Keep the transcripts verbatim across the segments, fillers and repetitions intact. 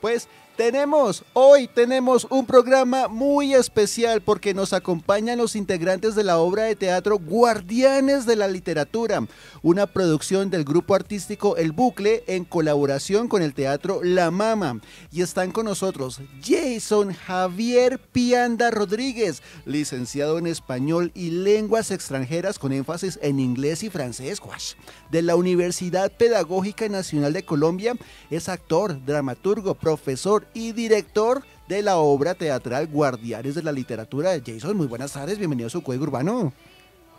Pues tenemos, hoy tenemos un programa muy especial porque nos acompañan los integrantes de la obra de teatro Guardianes de la Literatura, una producción del Grupo Artístico El Bucle en colaboración con el Teatro La Mama. Y están con nosotros Jeisson Javier Pianda Rodríguez, licenciado en Español y Lenguas Extranjeras con énfasis en inglés y francés, de la Universidad Pedagógica Nacional de Colombia. Es actor, dramaturgo, profesor y director de la obra teatral Guardianes de la Literatura. Jeisson, muy buenas tardes, bienvenido a su Código Urbano.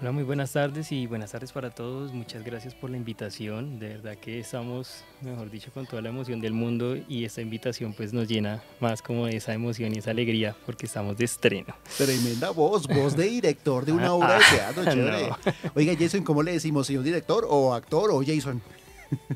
Hola, muy buenas tardes y buenas tardes para todos, muchas gracias por la invitación, de verdad que estamos, mejor dicho, con toda la emoción del mundo y esta invitación pues nos llena más como de esa emoción y esa alegría porque estamos de estreno. Tremenda voz, voz de director de una obra de teatro, chévere. No. Oiga, Jeisson, ¿cómo le decimos? ¿Señor director o actor o Jeisson?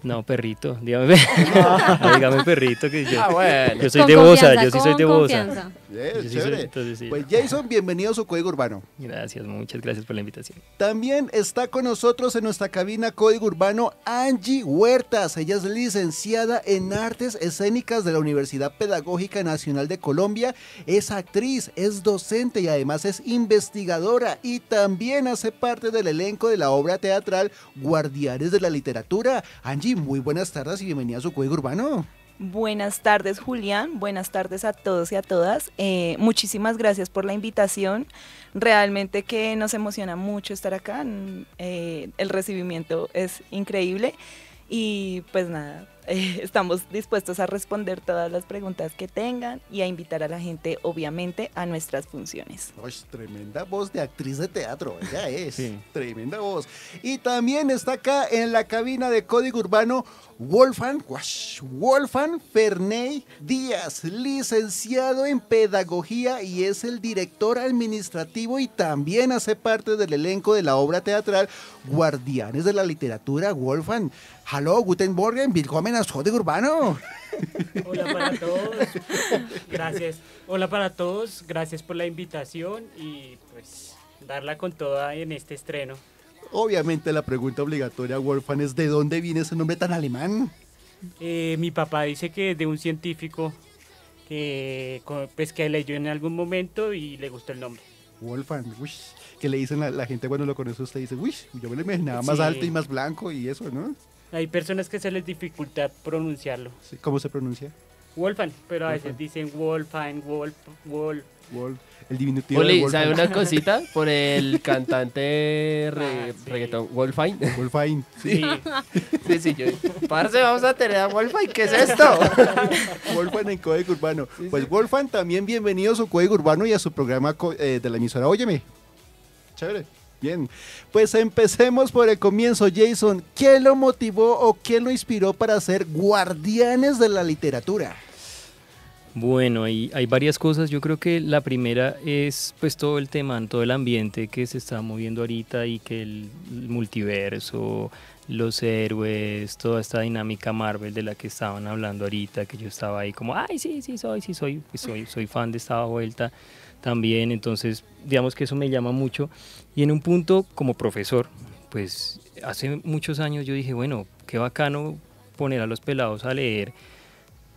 No, perrito, dígame, no. dígame perrito, que yo, ah, bueno. yo soy con de Bosa, yo sí soy de Bosa. Yes, sí soy, entonces, sí. Pues Jeisson, bienvenido a su Código Urbano. Gracias, muchas gracias por la invitación. También está con nosotros en nuestra cabina Código Urbano Angie Huertas, ella es licenciada en Artes Escénicas de la Universidad Pedagógica Nacional de Colombia, es actriz, es docente y además es investigadora y también hace parte del elenco de la obra teatral Guardianes de la Literatura. Angie, muy buenas tardes y bienvenida a su Código Urbano. Buenas tardes, Julián, buenas tardes a todos y a todas, eh, muchísimas gracias por la invitación, realmente que nos emociona mucho estar acá, eh, el recibimiento es increíble y pues nada, eh, estamos dispuestos a responder todas las preguntas que tengan y a invitar a la gente, obviamente, a nuestras funciones. Uy, tremenda voz de actriz de teatro, ella es, sí. Tremenda voz. Y también está acá en la cabina de Código Urbano Wholfan, Wholfan Ferney Díaz, licenciado en Pedagogía y es el director administrativo y también hace parte del elenco de la obra teatral Guardianes de la Literatura. Wholfan, hello, guten Morgen, willkommen al Código Urbano. Hola para todos, gracias. Hola para todos, gracias por la invitación y pues darla con toda en este estreno. Obviamente la pregunta obligatoria, Wholfan, es ¿de dónde viene ese nombre tan alemán? Eh, mi papá dice que es de un científico que, pues, que leyó en algún momento y le gustó el nombre. Wholfan, uy, que le dicen a la gente, bueno, lo conoce usted, dice, uy, yo me lo imaginaba más sí. alto y más blanco y eso, ¿no? Hay personas que se les dificulta pronunciarlo. Sí, ¿cómo se pronuncia? Wholfan, pero a Wholfan. Veces dicen Wholfan, Wolf, Wolf. Wolf, el diminutivo. Oli, ¿sabe una cosita? Por el cantante re, ah, sí. reggaetón, Wholfan. Wholfan, sí. Sí, sí, sí yo, parce, vamos a tener a Wholfan, ¿qué es esto? Wholfan en Código Urbano. Sí, pues sí. Wholfan, también bienvenido a su Código Urbano y a su programa eh, de la emisora Óyeme. Chévere. Bien, pues empecemos por el comienzo. Jeisson, ¿qué lo motivó o qué lo inspiró para ser Guardianes de la Literatura? Bueno, hay, hay varias cosas. Yo creo que la primera es pues todo el tema, todo el ambiente que se está moviendo ahorita y que el, el multiverso, los héroes, toda esta dinámica Marvel de la que estaban hablando ahorita, que yo estaba ahí como, ay, sí, sí soy, sí soy, pues soy, soy fan de esta vuelta también. Entonces, digamos que eso me llama mucho. Y en un punto, como profesor, pues hace muchos años yo dije, bueno, qué bacano poner a los pelados a leer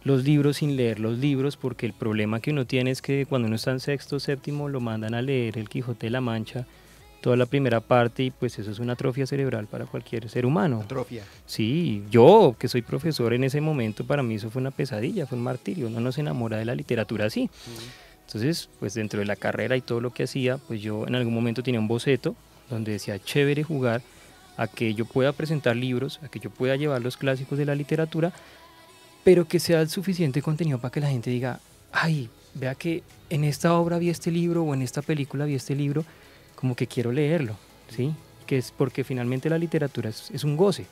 los libros sin leer los libros, porque el problema que uno tiene es que cuando uno está en sexto, séptimo, lo mandan a leer El Quijote de la Mancha, toda la primera parte, y pues eso es una atrofia cerebral para cualquier ser humano. ¿Atrofia? Sí, yo que soy profesor en ese momento, para mí eso fue una pesadilla, fue un martirio, uno no se enamora de la literatura así. Entonces, pues dentro de la carrera y todo lo que hacía, pues yo en algún momento tenía un boceto donde decía, chévere jugar a que yo pueda presentar libros, a que yo pueda llevar los clásicos de la literatura, pero que sea el suficiente contenido para que la gente diga, ay, vea que en esta obra vi este libro o en esta película vi este libro, como que quiero leerlo, ¿sí? Que es porque finalmente la literatura es, es un goce.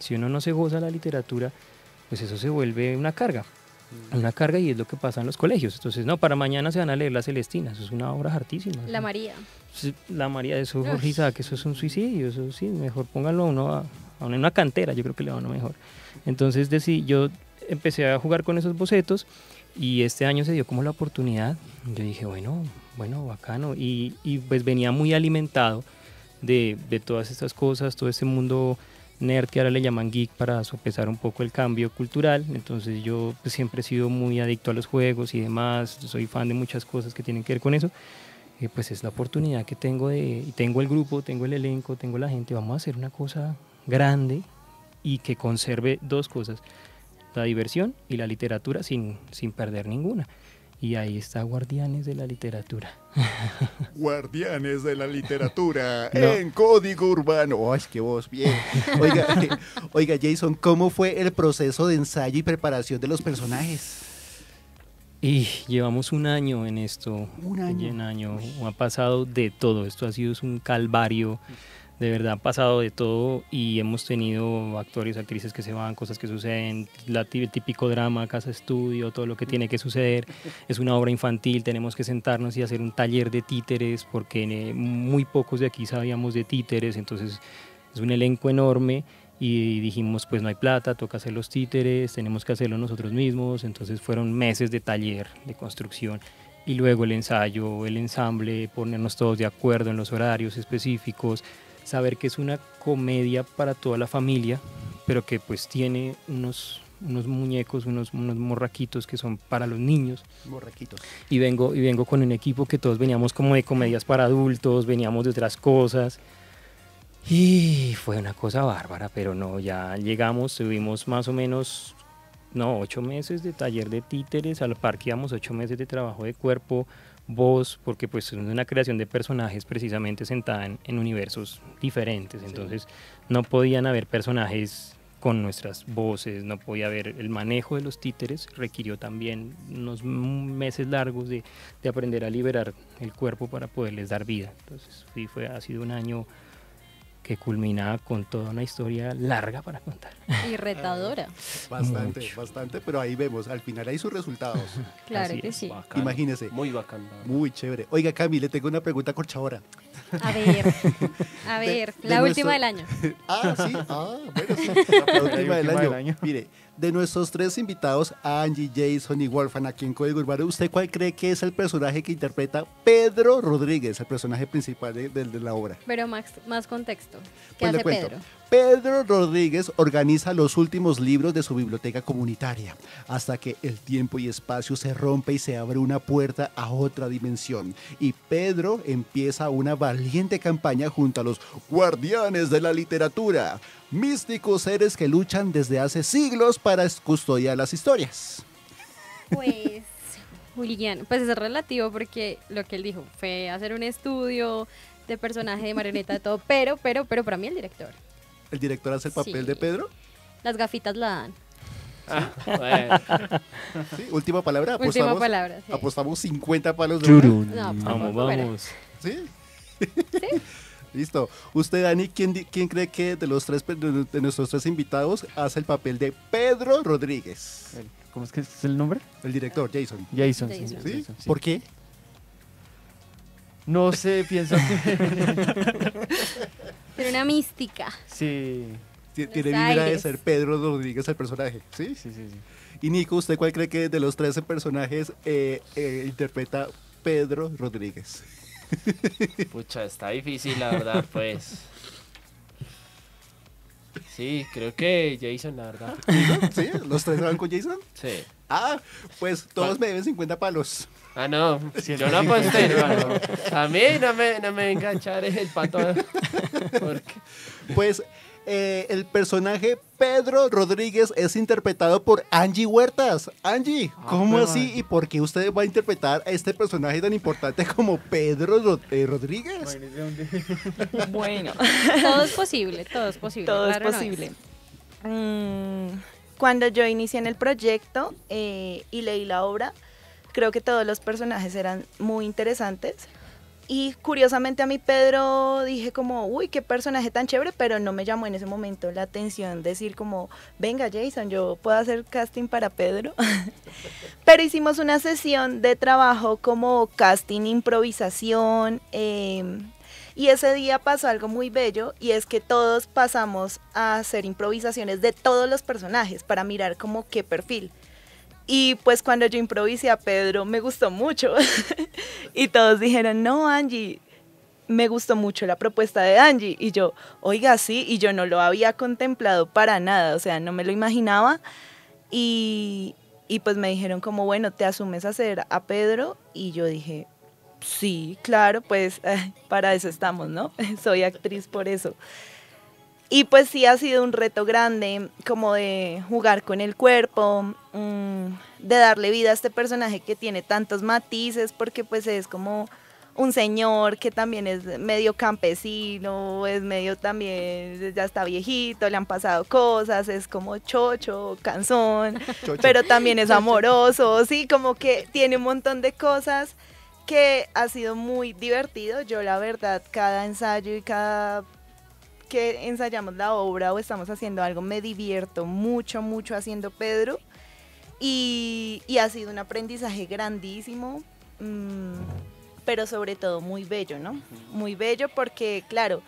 Si uno no se goza la literatura, pues eso se vuelve una carga, una carga y es lo que pasa en los colegios. Entonces, no, para mañana se van a leer La Celestina, eso es una obra hartísima. La María. La María, eso es horrible, que eso es un suicidio, eso sí, mejor pónganlo a uno, a, a uno en una cantera, yo creo que le va a uno mejor. Entonces, decí, yo... empecé a jugar con esos bocetos y este año se dio como la oportunidad. Yo dije, bueno, bueno, bacano. Y, y pues venía muy alimentado de, de todas estas cosas, todo este mundo nerd, que ahora le llaman geek, para sopesar un poco el cambio cultural. Entonces yo pues, siempre he sido muy adicto a los juegos y demás, soy fan de muchas cosas que tienen que ver con eso. Eh, pues es la oportunidad que tengo de, y tengo el grupo, tengo el elenco, tengo la gente, vamos a hacer una cosa grande y que conserve dos cosas, la diversión y la literatura sin, sin perder ninguna. Y ahí está Guardianes de la Literatura. Guardianes de la Literatura no. en Código Urbano. ¡Ay, qué voz! Bien. Oiga, eh, oiga, Jeisson, ¿cómo fue el proceso de ensayo y preparación de los personajes? Y llevamos un año en esto, un año, un año. ha pasado de todo, esto ha sido un calvario, de verdad ha pasado de todo y hemos tenido actores, actrices que se van, cosas que suceden, la, el típico drama, casa estudio, todo lo que tiene que suceder, es una obra infantil, tenemos que sentarnos y hacer un taller de títeres porque muy pocos de aquí sabíamos de títeres, entonces es un elenco enorme. Y dijimos, pues no hay plata, toca hacer los títeres, tenemos que hacerlo nosotros mismos. Entonces fueron meses de taller, de construcción, y luego el ensayo, el ensamble, ponernos todos de acuerdo en los horarios específicos, saber que es una comedia para toda la familia, pero que pues tiene unos, unos muñecos, unos, unos morraquitos que son para los niños. Morraquitos. Y vengo, y vengo con un equipo que todos veníamos como de comedias para adultos, veníamos de otras cosas. Y fue una cosa bárbara, pero no, ya llegamos, tuvimos más o menos, no, ocho meses de taller de títeres, al par que íbamos ocho meses de trabajo de cuerpo, voz, porque pues es una creación de personajes precisamente sentada en, en universos diferentes, entonces sí. No podían haber personajes con nuestras voces, no podía haber, el manejo de los títeres requirió también unos meses largos de, de aprender a liberar el cuerpo para poderles dar vida, entonces sí, fue, ha sido un año que culminaba con toda una historia larga para contar. Y retadora. Bastante, Mucho. bastante, pero ahí vemos, al final hay sus resultados. Claro Así que es. sí. Bacano, Imagínese. Muy bacana. Muy chévere. Oiga, Cami, le tengo una pregunta corchadora. A ver, a ver, de, la de última nuestro... del año. Ah, sí, ah, bueno, sí, la, la última del año. año. Mire, de nuestros tres invitados, Angie, Jeisson y Wholfan, aquí en Código Urbano, ¿usted cuál cree que es el personaje que interpreta Pedro Rodríguez, el personaje principal de, de, de la obra? Pero más, más contexto, ¿qué pues hace le cuento. Pedro? Pedro Rodríguez organiza los últimos libros de su biblioteca comunitaria, hasta que el tiempo y espacio se rompe y se abre una puerta a otra dimensión. Y Pedro empieza una valiente campaña junto a los Guardianes de la Literatura, místicos seres que luchan desde hace siglos para custodiar las historias. Pues, Julián, pues es relativo porque lo que él dijo fue hacer un estudio de personaje, de marioneta, de todo, pero, pero, pero para mí el director. ¿El director hace el papel sí. de Pedro? Las gafitas la dan. Ah, bueno. Sí, última palabra. Apostamos, última palabra, sí. Apostamos cincuenta palos de Churun. No, vamos, vamos. ¿Sí? ¿Sí? Listo. Usted, Dani, ¿quién, quién cree que de, los tres, de nuestros tres invitados hace el papel de Pedro Rodríguez? ¿Cómo es que es el nombre? El director, Jeisson. Jeisson, Jeisson. Jeisson. ¿Sí? Jeisson, sí. ¿Por qué? No sé, pienso que... Pero una mística. Sí. Tiene vibra de ser Pedro Rodríguez el personaje, ¿sí? Sí, sí, sí. Y Nico, ¿usted cuál cree que de los trece personajes eh, eh, interpreta Pedro Rodríguez? Pucha, está difícil, la verdad, pues. Sí, creo que Jeisson, la verdad. ¿Sí? ¿Los tres van con Jeisson? Sí. Ah, pues todos me deben cincuenta palos. Ah, no, yo no aposté, hermano. A mí no me, no me engancharé el pato. Porque... Pues eh, el personaje Pedro Rodríguez es interpretado por Angie Huertas. Angie, ¿cómo ah, así man. y por qué usted va a interpretar a este personaje tan importante como Pedro Rod eh, Rodríguez? Bueno, todo es posible, todo es posible. Todo claro es posible. No es. Mm, cuando yo inicié en el proyecto eh, y leí la obra, creo que todos los personajes eran muy interesantes y curiosamente a mí Pedro dije como, uy, qué personaje tan chévere, pero no me llamó en ese momento la atención decir como, venga Jeisson, yo puedo hacer casting para Pedro. Pero hicimos una sesión de trabajo como casting, improvisación eh, y ese día pasó algo muy bello y es que todos pasamos a hacer improvisaciones de todos los personajes para mirar como qué perfil. Y pues cuando yo improvisé a Pedro me gustó mucho y todos dijeron, no Angie, me gustó mucho la propuesta de Angie, y yo, oiga, sí, y yo no lo había contemplado para nada, o sea, no me lo imaginaba, y, y pues me dijeron como, bueno, ¿te asumes a hacer a Pedro? Y yo dije, sí, claro, pues eh, para eso estamos, ¿no? Soy actriz por eso. Y pues sí ha sido un reto grande, como de jugar con el cuerpo, mmm, de darle vida a este personaje que tiene tantos matices, porque pues es como un señor que también es medio campesino, es medio también, ya está viejito, le han pasado cosas, es como chocho, canzón, chocho, pero también es amoroso, sí, como que tiene un montón de cosas que ha sido muy divertido. Yo la verdad, cada ensayo y cada que ensayamos la obra o estamos haciendo algo, me divierto mucho, mucho haciendo Pedro, y, y ha sido un aprendizaje grandísimo, mmm, pero sobre todo muy bello, ¿no? Muy bello porque, claro,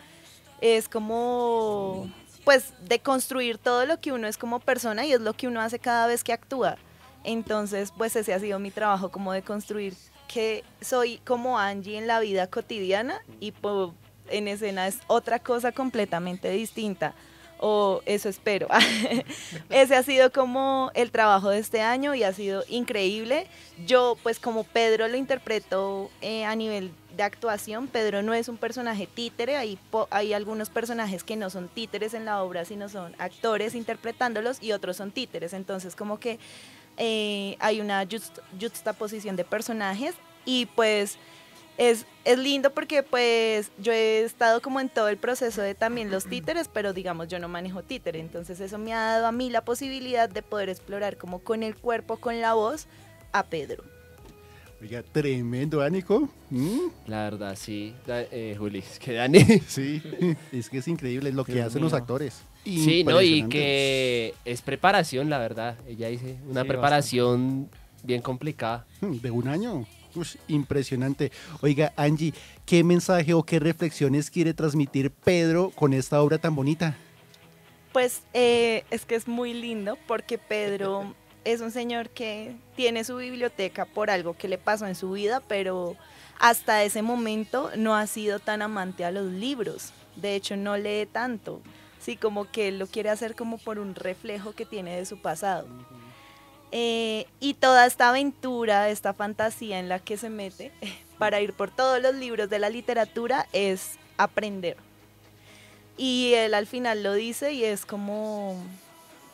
es como, pues, de construir todo lo que uno es como persona y es lo que uno hace cada vez que actúa. Entonces, pues, ese ha sido mi trabajo, como de construir que soy como Angie en la vida cotidiana y por... en escena es otra cosa completamente distinta, o eso espero. Ese ha sido como el trabajo de este año y ha sido increíble. Yo pues como Pedro lo interpreto eh, a nivel de actuación. Pedro no es un personaje títere, hay, hay algunos personajes que no son títeres en la obra, sino son actores interpretándolos y otros son títeres, entonces como que eh, hay una just, juxtaposición de personajes y pues... Es, es lindo porque pues yo he estado como en todo el proceso de también los títeres, pero digamos yo no manejo títere, entonces eso me ha dado a mí la posibilidad de poder explorar como con el cuerpo, con la voz, a Pedro. Oiga, tremendo, Danico. ¿Mm? La verdad, sí, da, eh, Juli, es que Dani... Sí, es que es increíble lo que Dios hacen mío. Los actores. Sí, no, y que es preparación, la verdad, ella dice, una sí, preparación bastante. Bien complicada. De un año. Uf, impresionante. Oiga, Angie, ¿qué mensaje o qué reflexiones quiere transmitir Pedro con esta obra tan bonita? Pues eh, es que es muy lindo porque Pedro es un señor que tiene su biblioteca por algo que le pasó en su vida, pero hasta ese momento no ha sido tan amante a los libros. De hecho, no lee tanto. Sí, como que lo quiere hacer como por un reflejo que tiene de su pasado. Eh, y toda esta aventura, esta fantasía en la que se mete para ir por todos los libros de la literatura es aprender. Y él al final lo dice y es como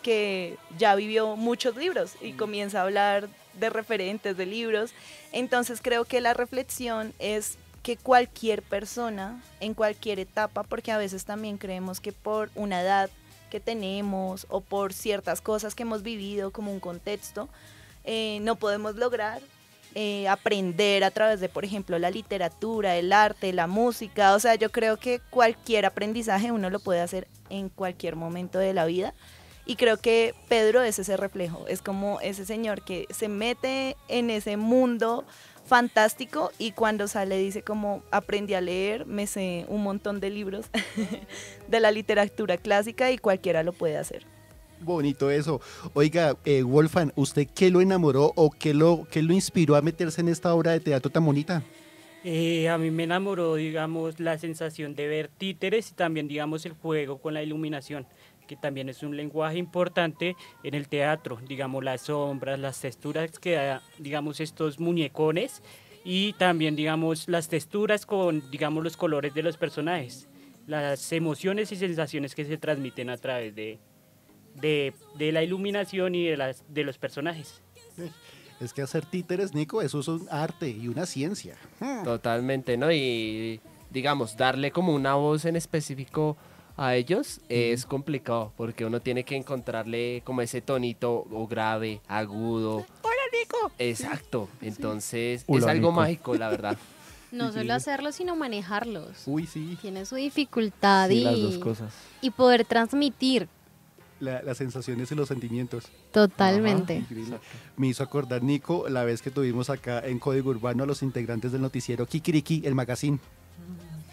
que ya vivió muchos libros y comienza a hablar de referentes, de libros. Entonces creo que la reflexión es que cualquier persona en cualquier etapa, porque a veces también creemos que por una edad que tenemos o por ciertas cosas que hemos vivido como un contexto, eh, no podemos lograr eh, aprender a través de, por ejemplo, la literatura, el arte, la música. O sea, yo creo que cualquier aprendizaje uno lo puede hacer en cualquier momento de la vida y creo que Pedro es ese reflejo, es como ese señor que se mete en ese mundo fantástico y cuando sale dice como aprendí a leer, me sé un montón de libros de la literatura clásica y cualquiera lo puede hacer. Bonito eso. Oiga, eh, Wholfan, ¿usted qué lo enamoró o qué lo, qué lo inspiró a meterse en esta obra de teatro tan bonita? Eh, a mí me enamoró, digamos, la sensación de ver títeres y también, digamos, el juego con la iluminación, que también es un lenguaje importante en el teatro, digamos las sombras, las texturas que da, digamos estos muñecones y también digamos las texturas con digamos los colores de los personajes, las emociones y sensaciones que se transmiten a través de, de, de la iluminación y de, las, de los personajes. Es que hacer títeres, Nico, eso es un arte y una ciencia. Totalmente, ¿no? Y digamos darle como una voz en específico a ellos es complicado porque uno tiene que encontrarle como ese tonito o grave, agudo. ¡Hola, Nico! Exacto, entonces Hola, es algo Nico. Mágico, la verdad. No solo hacerlo, sino manejarlos. Uy, sí. Tiene su dificultad sí, y, las dos cosas. Y poder transmitir. La, las sensaciones y los sentimientos. Totalmente. Ajá, me hizo acordar, Nico, la vez que tuvimos acá en Código Urbano a los integrantes del noticiero Kikiriki, el magazine.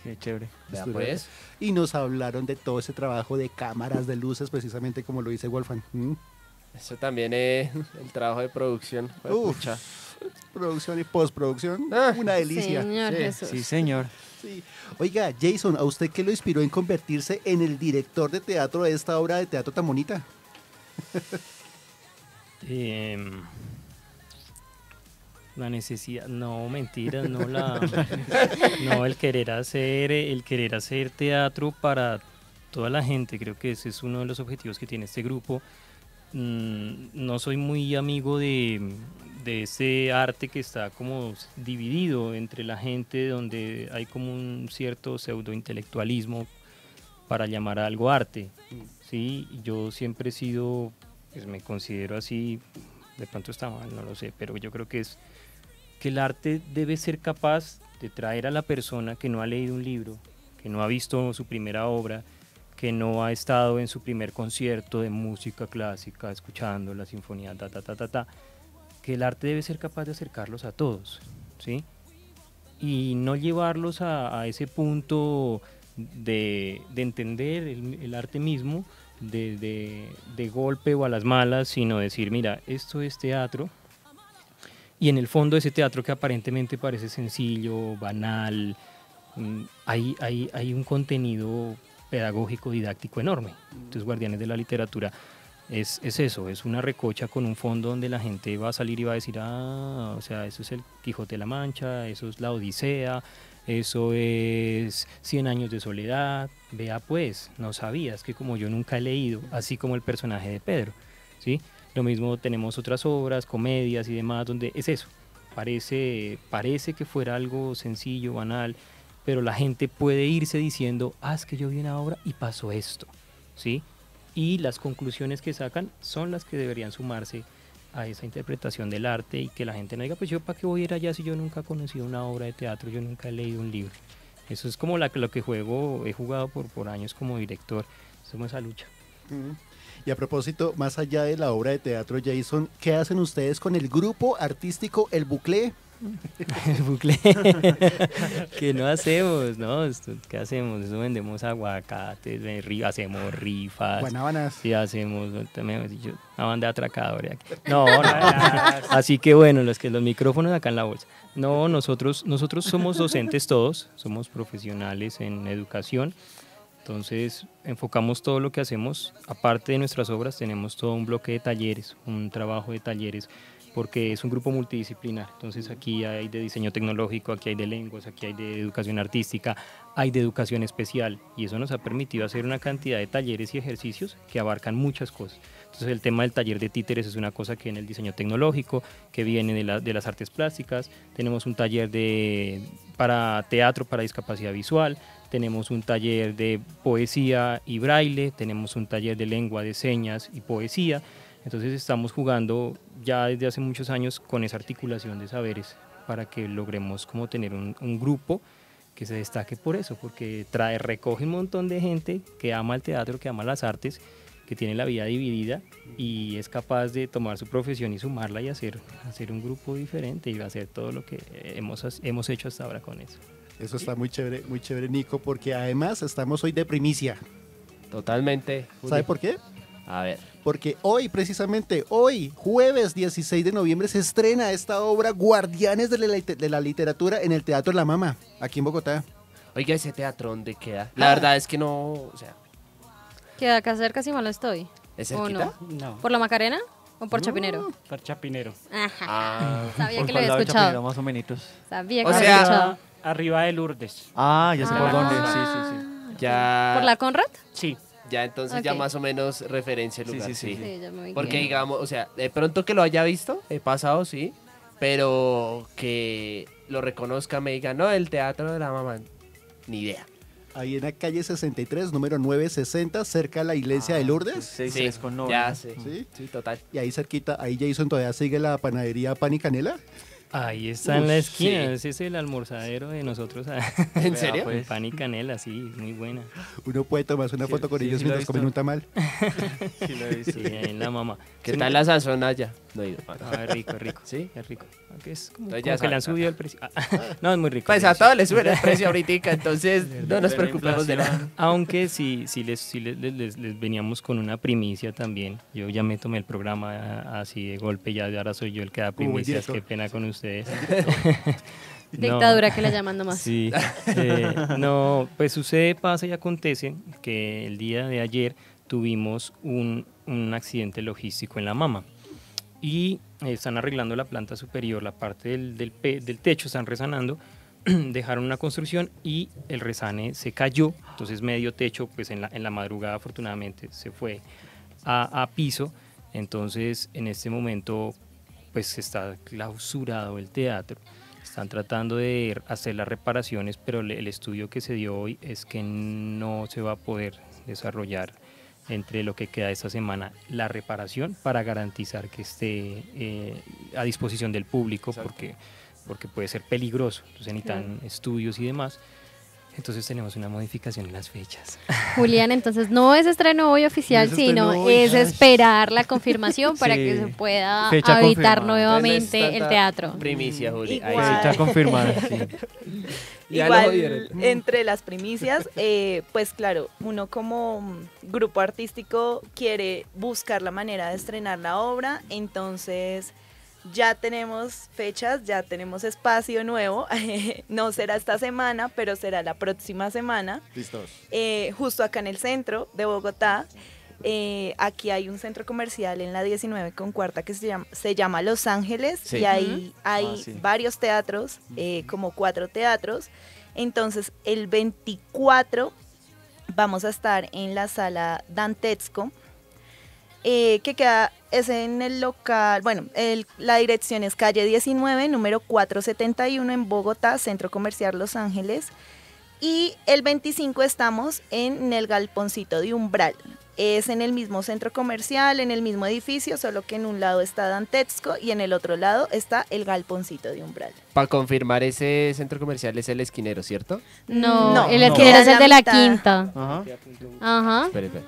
Qué chévere. Ya, pues. Y nos hablaron de todo ese trabajo de cámaras, de luces, precisamente como lo dice Wholfan. ¿Mm? Eso también es el trabajo de producción. Uf, Producción y postproducción, ah, una delicia. Señor sí, Jesús. Sí, señor. Sí. Oiga, Jeisson, ¿a usted qué lo inspiró en convertirse en el director de teatro de esta obra de teatro tan bonita? Eh, la necesidad, no, mentira, no la... No, el querer hacer, el querer hacer teatro para toda la gente, creo que ese es uno de los objetivos que tiene este grupo. Mm, no soy muy amigo de... de ese arte que está como dividido entre la gente, donde hay como un cierto pseudointelectualismo para llamar a algo arte, ¿sí? Yo siempre he sido, pues me considero así, de pronto está mal, no lo sé, pero yo creo que es que el arte debe ser capaz de traer a la persona que no ha leído un libro, que no ha visto su primera obra, que no ha estado en su primer concierto de música clásica, escuchando la sinfonía, ta, ta, ta, ta, ta, que el arte debe ser capaz de acercarlos a todos, ¿sí? Y no llevarlos a, a ese punto de, de entender el, el arte mismo de, de, de golpe o a las malas, sino decir, mira, esto es teatro, y en el fondo ese teatro que aparentemente parece sencillo, banal, hay, hay, hay un contenido pedagógico, didáctico enorme. Entonces, Guardianes de la Literatura... Es, es eso, es una recocha con un fondo donde la gente va a salir y va a decir, ah, o sea, eso es El Quijote de la Mancha, eso es La Odisea, eso es cien años de soledad. Vea pues, no sabías que como yo nunca he leído, así como el personaje de Pedro, ¿sí? Lo mismo tenemos otras obras, comedias y demás, donde es eso, parece, parece que fuera algo sencillo, banal, pero la gente puede irse diciendo, ah, es que yo vi una obra y pasó esto, ¿sí? Y las conclusiones que sacan son las que deberían sumarse a esa interpretación del arte, y que la gente no diga, pues yo para qué voy a ir allá si yo nunca he conocido una obra de teatro, yo nunca he leído un libro. Eso es como la, lo que juego, he jugado por, por años como director, somos esa lucha. Mm. Y a propósito, más allá de la obra de teatro, Jeisson, ¿qué hacen ustedes con el grupo artístico El Bucle? El bucle. ¿Qué no hacemos? ¿No? ¿Qué hacemos? Eso, vendemos aguacates, hacemos rifas. Guanábanas. Sí, hacemos una banda de atracadores. No, no, no, así que bueno, los, que, los micrófonos acá en la bolsa. No, nosotros, nosotros somos docentes todos, somos profesionales en educación, entonces enfocamos todo lo que hacemos. Aparte de nuestras obras, tenemos todo un bloque de talleres, un trabajo de talleres, porque es un grupo multidisciplinar. Entonces aquí hay de diseño tecnológico, aquí hay de lenguas, aquí hay de educación artística, hay de educación especial, y eso nos ha permitido hacer una cantidad de talleres y ejercicios que abarcan muchas cosas. Entonces el tema del taller de títeres es una cosa que en el diseño tecnológico, que viene de, la, de las artes plásticas. Tenemos un taller de, para teatro, para discapacidad visual, tenemos un taller de poesía y braille, tenemos un taller de lengua de señas y poesía. Entonces estamos jugando ya desde hace muchos años con esa articulación de saberes para que logremos como tener un, un grupo que se destaque por eso, porque trae, recoge un montón de gente que ama el teatro, que ama las artes, que tiene la vida dividida y es capaz de tomar su profesión y sumarla y hacer, hacer un grupo diferente y hacer todo lo que hemos, hemos hecho hasta ahora con eso. Eso está muy chévere, muy chévere, Nico, porque además estamos hoy de primicia. Totalmente. ¿Sabe por qué? A ver. Porque hoy, precisamente hoy, jueves dieciséis de noviembre, se estrena esta obra Guardianes de la, de la Literatura en el Teatro La Mama, aquí en Bogotá. Oiga, ese teatro, ¿dónde queda? La ah. verdad es que no, o sea... Queda acá cerca, si mal no estoy. ¿Es cerquita? No. no. ¿Por la Macarena o por no. Chapinero? Por Chapinero. Ajá. Ah. Sabía que lo había escuchado. Chapinero, más o menitos. Sabía que o lo sea, había escuchado. Arriba de Lourdes. Ah, ya sé ah. por dónde. Sí, sí, sí. Ya. ¿Por la Conrad? Sí. Ya entonces okay. ya más o menos referencia el lugar. Sí, sí, sí. sí. sí ya me Porque digamos, o sea, de pronto que lo haya visto, he pasado, sí, pero que lo reconozca, me diga, no, el Teatro de la Mamá, ni idea. Ahí en la calle sesenta y tres, número nueve sesenta, cerca de la iglesia ah, de Lourdes. Sí, sí, sí, con novia. Ya, sí. sí, sí, total. Y ahí cerquita, ahí Jeisson todavía sigue la panadería Pan y Canela. Ahí está. Uf, en la esquina, sí. Ese es el almorzadero de nosotros. ¿En serio? Pues, pan y canela, sí, muy buena. Uno puede tomarse una sí, foto con sí, ellos sí, mientras comen un tamal. Sí, lo he visto. Sí, ahí en la Mama. ¿Qué sí, tal no? la sazón allá? No, no. Ah, rico, rico. Sí, es rico. Aquí es como, como que le han subido el precio. Ah, no, es muy rico. Pues a todos les sube el precio ahorita, entonces no nos preocupemos de nada. Aunque sí, sí, les, sí les, les, les veníamos con una primicia también. Yo ya me tomé el programa así de golpe, ya ahora soy yo el que da primicias. Uy, qué pena con ustedes. No. Dictadura que la llaman nomás. Sí, eh, no, pues sucede, pasa y acontece que el día de ayer tuvimos un, un accidente logístico en la Mama. Y están arreglando la planta superior, la parte del, del, del techo, están resanando, dejaron una construcción y el resane se cayó, entonces medio techo, pues en la, en la madrugada afortunadamente se fue a, a piso, entonces en este momento pues está clausurado el teatro, están tratando de hacer las reparaciones, pero el estudio que se dio hoy es que no se va a poder desarrollar entre lo que queda esta semana, la reparación para garantizar que esté eh, a disposición del público, porque, porque puede ser peligroso, entonces necesitan mm. estudios y demás, entonces tenemos una modificación en las fechas. Julián, entonces no es estreno hoy oficial, no es sino hoy. Es esperar la confirmación para sí. que se pueda fecha habitar confirmada. Nuevamente el teatro. Primicia, Julián. Fecha confirmada, sí. Igual, entre las primicias, eh, pues claro, uno como grupo artístico quiere buscar la manera de estrenar la obra, entonces ya tenemos fechas, ya tenemos espacio nuevo, no será esta semana, pero será la próxima semana. Listos. Eh, justo acá en el centro de Bogotá, eh, aquí hay un centro comercial en la diecinueve con cuarta que se llama, se llama Los Ángeles, sí. y ahí hay ah, sí. varios teatros, eh, como cuatro teatros, entonces el veinticuatro vamos a estar en la sala Dantesco, eh, que queda, es en el local, bueno, el, la dirección es calle diecinueve, número cuatrocientos setenta y uno en Bogotá, Centro Comercial Los Ángeles, y el veinticinco estamos en el Galponcito de Umbral, es en el mismo centro comercial, en el mismo edificio, solo que en un lado está Dantesco y en el otro lado está el Galponcito de Umbral. Para confirmar, ese centro comercial es el Esquinero, ¿cierto? No, no el Esquinero no. es el de la Quinta. Ajá. Ajá. Espera, espera.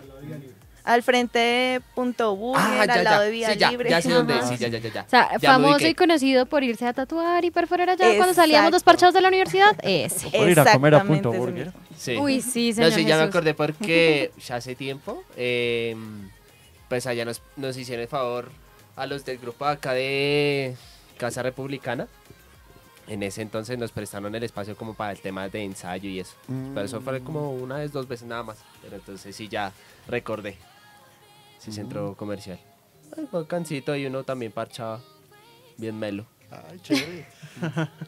Al frente punto buque, ah, al lado ya. de Vía sí, ya, Libre. Ya sé dónde, sí, ya, ya, ya, ya. O sea, ya famoso y conocido por irse a tatuar y perforar allá. Exacto. Cuando salíamos dos parchados de la universidad. Ese. Por ir a comer a punto burger. Sí. Uy, sí, señor. No, sí, ya Jesús. Me acordé porque ya hace tiempo, eh, pues allá nos, nos hicieron el favor a los del grupo acá de Casa Republicana. En ese entonces nos prestaron el espacio como para el tema de ensayo y eso. Mm. Pero eso fue como una vez, dos veces nada más. Pero entonces sí, ya recordé. Sí, centro comercial. Ay, bacancito, y uno también parchaba bien melo. Ay, chévere.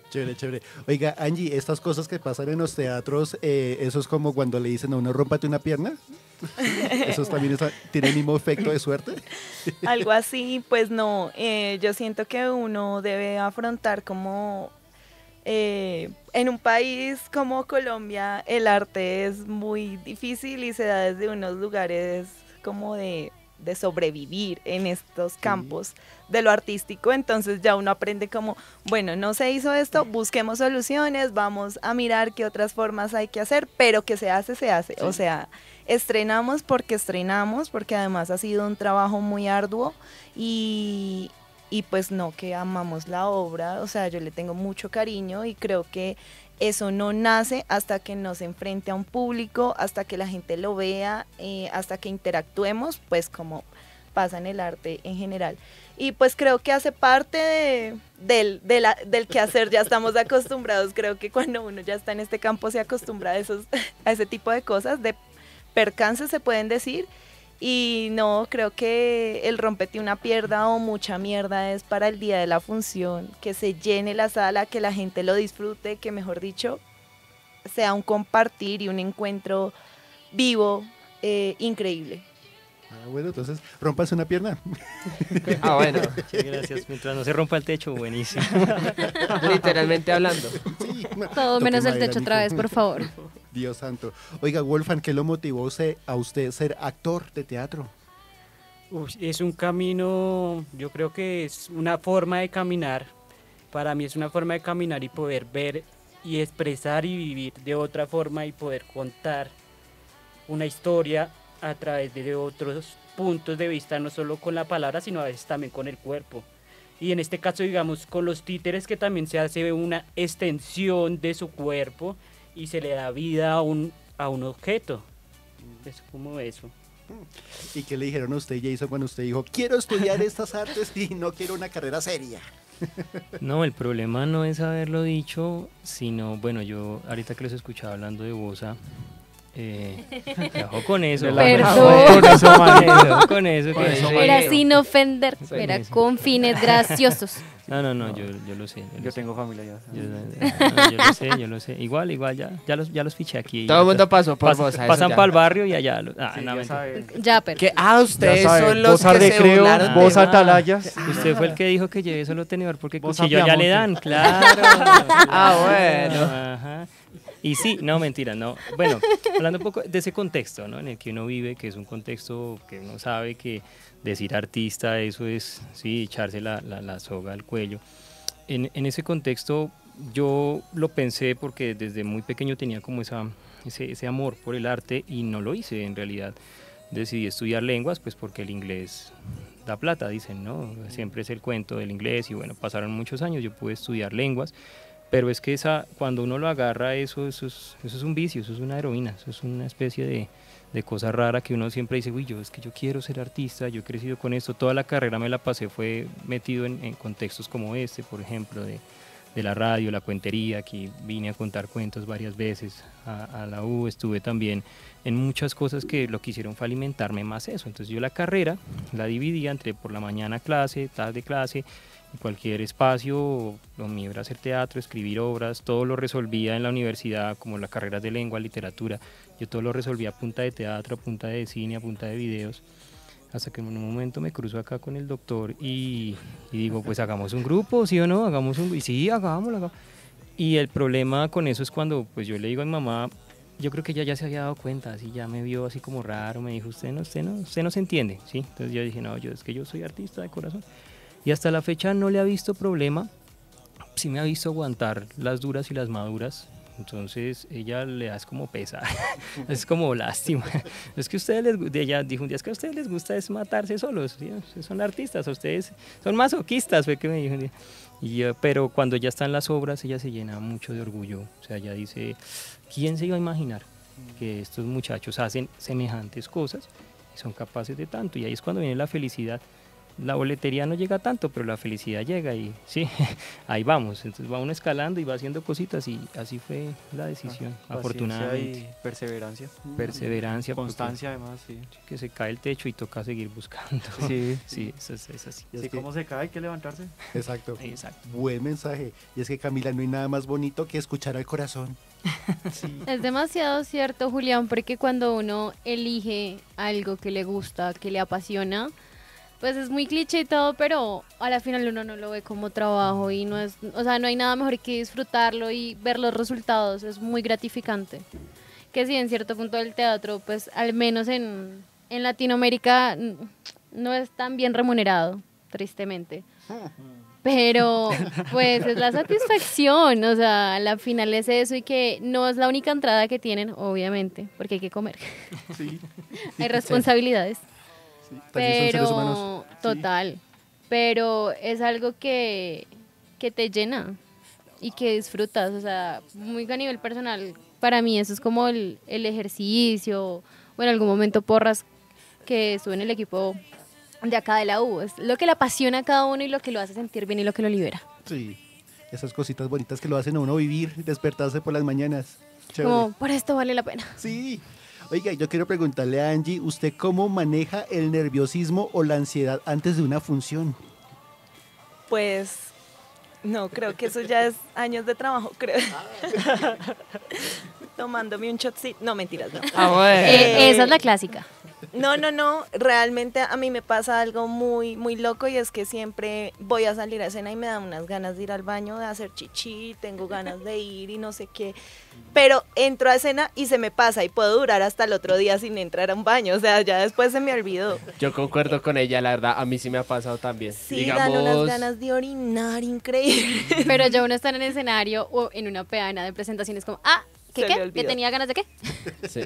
Chévere, chévere. Oiga, Angie, estas cosas que pasan en los teatros, eh, eso es como cuando le dicen a uno, rómpate una pierna. ¿Eso también está, tiene el mismo efecto de suerte? Algo así, pues no. Eh, yo siento que uno debe afrontar como... Eh, en un país como Colombia, el arte es muy difícil y se da desde unos lugares como de... de sobrevivir en estos campos sí. de lo artístico, entonces ya uno aprende como, bueno, no se hizo esto, busquemos soluciones, vamos a mirar qué otras formas hay que hacer, pero que se hace, se hace, sí. o sea, estrenamos porque estrenamos, porque además ha sido un trabajo muy arduo y, y pues no, que amamos la obra, o sea, yo le tengo mucho cariño y creo que eso no nace hasta que nos enfrente a un público, hasta que la gente lo vea, eh, hasta que interactuemos, pues como pasa en el arte en general. Y pues creo que hace parte de, del, de la, del quehacer, ya estamos acostumbrados, creo que cuando uno ya está en este campo se acostumbra a, esos, a ese tipo de cosas, de percances se pueden decir, y no, creo que el rompete una pierna o mucha mierda es para el día de la función, que se llene la sala, que la gente lo disfrute, que mejor dicho, sea un compartir y un encuentro vivo, eh, increíble. Ah, bueno, entonces, rompas una pierna. Ah, bueno. Sí, gracias. Mientras no se rompa el techo, buenísimo. Literalmente hablando. Sí, no. Todo menos el techo otra vez, por favor. Dios santo. Oiga, Wholfan, ¿qué lo motivó a usted ser actor de teatro? Uf, es un camino, yo creo que es una forma de caminar, Para mí es una forma de caminar y poder ver y expresar y vivir de otra forma y poder contar una historia a través de otros puntos de vista, no solo con la palabra, sino a veces también con el cuerpo. Y en este caso, digamos, con los títeres, que también se hace una extensión de su cuerpo y se le da vida a un, a un objeto. Es como eso. ¿Y qué le dijeron a usted, Jeisson, cuando usted dijo, quiero estudiar estas artes y no quiero una carrera seria? No, el problema no es haberlo dicho, sino, bueno, yo ahorita que los escuchaba hablando de Bosa, eh, trabajo con eso, perdón, con eso, manejo, con eso, con eso era manejo. Sin ofender, con era eso. Con fines graciosos. No, no, no, no. Yo, yo lo sé. Yo, yo lo tengo sé. Familia ya. Yo, no, yo lo sé, yo lo sé. Igual, igual, ya, ya, los, ya los fiché aquí. Todo el mundo pasó por Bosa. Pas, pasan para el barrio y allá. Lo, ah, sí, no, ya, ya, pero. ¿Qué? Ah, ustedes son los Bosa que recreo, se Bosa de Atalayas. Ah, usted fue el que dijo que llevé solo tenedor porque cuchillo ya le dan, claro. Ah, bueno. Ajá. Y sí, no, mentira, no. Bueno, hablando un poco de ese contexto, ¿no? En el que uno vive, que es un contexto que uno sabe que decir artista, eso es, sí, echarse la, la, la soga al cuello. En, en ese contexto yo lo pensé porque desde muy pequeño tenía como esa, ese, ese amor por el arte y no lo hice en realidad. Decidí estudiar lenguas, pues porque el inglés da plata, dicen, ¿no? Siempre es el cuento del inglés y bueno, pasaron muchos años, yo pude estudiar lenguas. Pero es que esa, cuando uno lo agarra, eso, eso, es, eso es un vicio, eso es una heroína, eso es una especie de, de cosa rara que uno siempre dice, uy, yo es que yo quiero ser artista, yo he crecido con esto, toda la carrera me la pasé, fue metido en, en contextos como este, por ejemplo, de, de la radio, la cuentería, aquí vine a contar cuentos varias veces a, a la U, estuve también en muchas cosas que lo que hicieron fue alimentarme más eso. Entonces yo la carrera la dividía entre por la mañana clase, tarde clase, cualquier espacio, lo mío era hacer teatro, escribir obras, todo lo resolvía en la universidad, como las carreras de lengua, literatura, yo todo lo resolvía a punta de teatro, a punta de cine, a punta de videos, hasta que en un momento me cruzo acá con el doctor y, y digo, pues hagamos un grupo, ¿sí o no? Hagamos un... Y sí, hagámoslo, hagámoslo. Y el problema con eso es cuando pues yo le digo a mi mamá, yo creo que ella ya se había dado cuenta, así ya me vio así como raro, me dijo, usted no, usted no, usted no se entiende, ¿sí? Entonces yo dije, no, yo es que yo soy artista de corazón. Y hasta la fecha no le ha visto problema, sí me ha visto aguantar las duras y las maduras, entonces ella le da como pesar, es como lástima. Es que ustedes les, ella dijo un día, es que a ustedes les gusta es matarse solos, ¿sí? Son artistas, ustedes son masoquistas, fue que me dijo un día. Y yo, pero cuando ya están las obras, ella se llena mucho de orgullo, o sea, ella dice, ¿quién se iba a imaginar que estos muchachos hacen semejantes cosas y son capaces de tanto? Y ahí es cuando viene la felicidad. La boletería no llega tanto, pero la felicidad llega y sí, ahí vamos. Entonces va uno escalando y va haciendo cositas y así fue la decisión, ah, afortunadamente. Y perseverancia. Perseverancia. Constancia además, sí. Que se cae el techo y toca seguir buscando. Sí, sí, eso es, es así. Así como se cae hay que levantarse. Exacto. Exacto. Buen mensaje. Y es que, Camila, no hay nada más bonito que escuchar al corazón. Sí. Es demasiado cierto, Julián, porque cuando uno elige algo que le gusta, que le apasiona, pues es muy cliché y todo, pero a la final uno no lo ve como trabajo y no es, o sea, no hay nada mejor que disfrutarlo y ver los resultados, es muy gratificante. Que sí, en cierto punto del teatro, pues al menos en, en Latinoamérica no es tan bien remunerado, tristemente. Pero pues es la satisfacción, o sea, a la final es eso y que no es la única entrada que tienen, obviamente, porque hay que comer. Sí. Hay responsabilidades. Sí, pero total, sí. Pero es algo que, que te llena y que disfrutas, o sea, muy a nivel personal, para mí eso es como el, el ejercicio, o en algún momento Porras, que estuvo en el equipo de acá de la U, es lo que le apasiona a cada uno y lo que lo hace sentir bien y lo que lo libera. Sí, esas cositas bonitas que lo hacen a uno vivir, despertarse por las mañanas. Chévere. Como, por esto vale la pena. Sí. Oiga, yo quiero preguntarle a Angie, ¿usted cómo maneja el nerviosismo o la ansiedad antes de una función? Pues, no, creo que eso ya es años de trabajo, creo. Ah. Tomándome un shotcito. No, mentiras, no. Ah, bueno. eh, esa es la clásica. No, no, no, realmente a mí me pasa algo muy, muy loco, y es que siempre voy a salir a escena y me da unas ganas de ir al baño, de hacer chichi, tengo ganas de ir y no sé qué, pero entro a escena y se me pasa y puedo durar hasta el otro día sin entrar a un baño, o sea, ya después se me olvidó. Yo concuerdo con ella, la verdad, a mí sí me ha pasado también. Sí, digamos... dan unas ganas de orinar, increíble. Pero ya uno está en el escenario o en una peana de presentaciones como, ah, ¿qué qué? ¿Que tenía ganas de qué? Sí.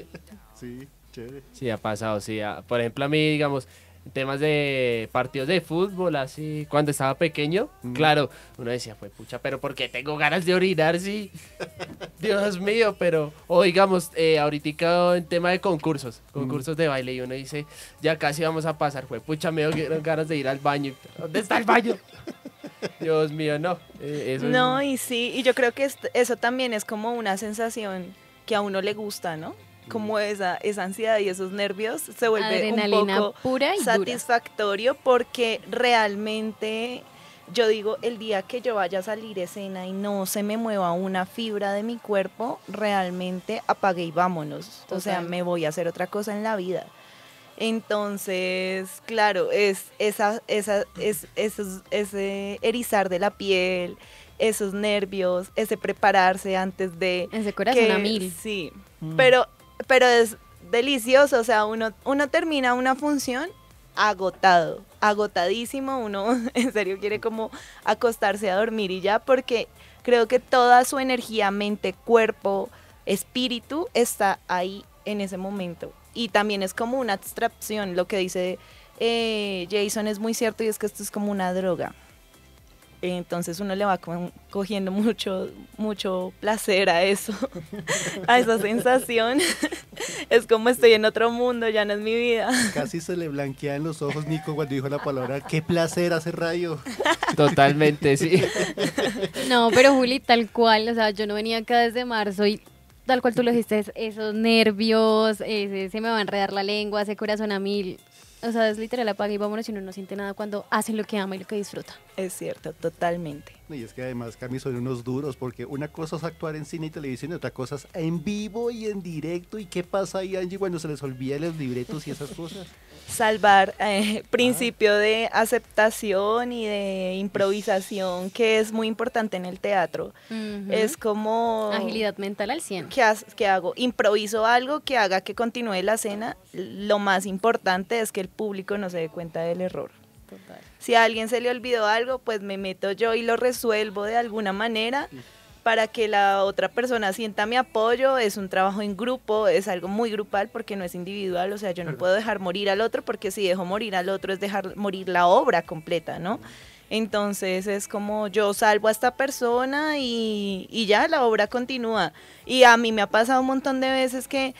Sí. Chévere. Sí, ha pasado, sí. Ha, por ejemplo, a mí, digamos, temas de partidos de fútbol, así, cuando estaba pequeño, mm. claro, uno decía, pues, pucha, pero ¿por qué tengo ganas de orinar? Sí, Dios mío, pero, o digamos, eh, ahorita en tema de concursos, concursos mm. de baile, y uno dice, ya casi vamos a pasar, pues, pucha, me dieron ganas de ir al baño. ¿Dónde está el baño? Dios mío, no. Eh, eso no, es... y sí, y yo creo que eso también es como una sensación que a uno le gusta, ¿no? Como esa, esa ansiedad y esos nervios se vuelve adrenalina un poco pura y satisfactorio dura. Porque realmente yo digo, el día que yo vaya a salir escena y no se me mueva una fibra de mi cuerpo, realmente apague y vámonos. Total. O sea, me voy a hacer otra cosa en la vida. Entonces, claro, es, esa, esa, es, esos, ese erizar de la piel, esos nervios, ese prepararse antes de... Ese corazón que, a mil. Sí, mm. pero... pero es delicioso, o sea, uno, uno termina una función agotado, agotadísimo, uno en serio quiere como acostarse a dormir y ya, porque creo que toda su energía, mente, cuerpo, espíritu está ahí en ese momento. Y también es como una abstracción, lo que dice eh, Jeisson es muy cierto, y es que esto es como una droga. Entonces uno le va co cogiendo mucho, mucho placer a eso, a esa sensación. Es como estoy en otro mundo, ya no es mi vida. Casi se le blanquean los ojos, Nico, cuando dijo la palabra, qué placer hacer radio. Totalmente, sí. No, pero Juli, tal cual, o sea, yo no venía acá desde marzo y tal cual tú lo dijiste, esos nervios, ese, se me va a enredar la lengua, ese corazón a mil... O sea, es literal, apaga y vámonos, y uno no siente nada cuando hace lo que ama y lo que disfruta. Es cierto, totalmente. Y es que además, Cami, son unos duros, porque una cosa es actuar en cine y televisión y otra cosa es en vivo y en directo. ¿Y qué pasa ahí, Angie, cuando se les olvida los libretos y esas cosas? Salvar eh, principio ah. de aceptación y de improvisación, que es muy importante en el teatro. Uh-huh. Es como... agilidad mental al cien. ¿Qué, ¿Qué hago? Improviso algo que haga que continúe la escena. Lo más importante es que el público no se dé cuenta del error. Total. Si a alguien se le olvidó algo, pues me meto yo y lo resuelvo de alguna manera para que la otra persona sienta mi apoyo. Es un trabajo en grupo, es algo muy grupal porque no es individual, o sea, yo no puedo dejar morir al otro, porque si dejo morir al otro es dejar morir la obra completa, ¿no? Entonces es como yo salvo a esta persona y, y ya la obra continúa. Y a mí me ha pasado un montón de veces que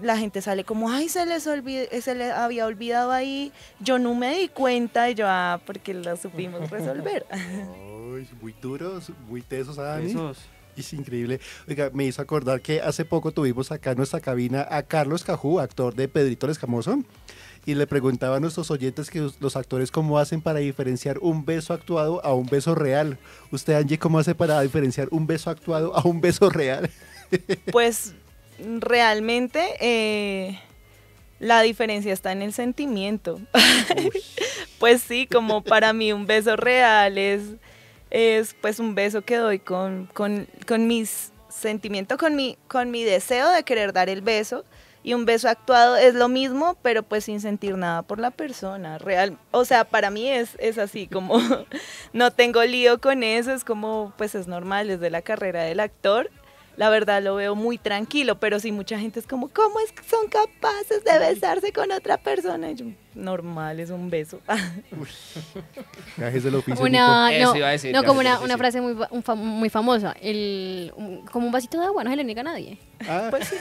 la gente sale como, ay, se les, se les había olvidado ahí, yo no me di cuenta, y yo, ah, porque lo supimos resolver. Ay, muy duros, muy tesos, Ani. Es increíble. Oiga, me hizo acordar que hace poco tuvimos acá en nuestra cabina a Carlos Cajú, actor de Pedrito el Escamoso, y le preguntaba a nuestros oyentes que los actores cómo hacen para diferenciar un beso actuado a un beso real. Usted, Angie, ¿cómo hace para diferenciar un beso actuado a un beso real? Pues... realmente eh, la diferencia está en el sentimiento. Pues sí, como para mí un beso real es, es pues un beso que doy con, con, con mis sentimientos, con mi, con mi deseo de querer dar el beso, y un beso actuado es lo mismo, pero pues sin sentir nada por la persona real. O sea, para mí es, es así, como no tengo lío con eso, es como pues es normal, es de la carrera del actor. La verdad lo veo muy tranquilo, pero sí, mucha gente es como, ¿cómo es que son capaces de besarse con otra persona? Y yo, normal, es un beso. Una, no, decir, no, como una, una frase muy, un fam, muy famosa, el, un, como un vasito de agua, no se le niega a nadie. Ah. Pues sí.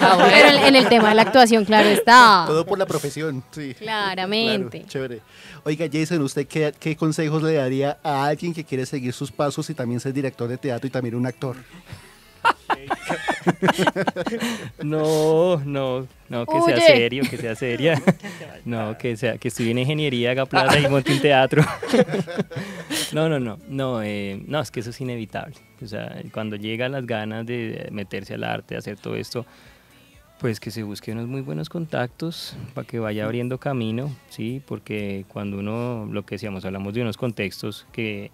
Ah, bueno. Pero en, en el tema de la actuación, claro está. Todo por la profesión, sí. Claramente. Claro, chévere. Oiga, Jeisson, ¿usted qué, qué consejos le daría a alguien que quiere seguir sus pasos y también ser director de teatro y también un actor? No, no, no, que Oye. sea serio, que sea seria. No, que sea, que estudie en ingeniería, haga plata y monte un teatro. No, no, no, no, eh, no, es que eso es inevitable. O sea, cuando llegan las ganas de meterse al arte, hacer todo esto, Pues que se busquen unos muy buenos contactos para que vaya abriendo camino, ¿sí? Porque cuando uno, lo que decíamos, hablamos de unos contextos que,